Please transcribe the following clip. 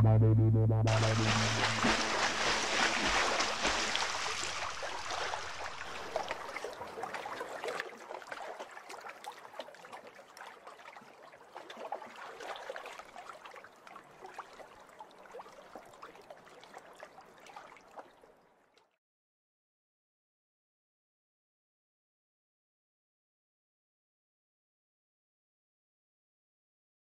My baby, my baby.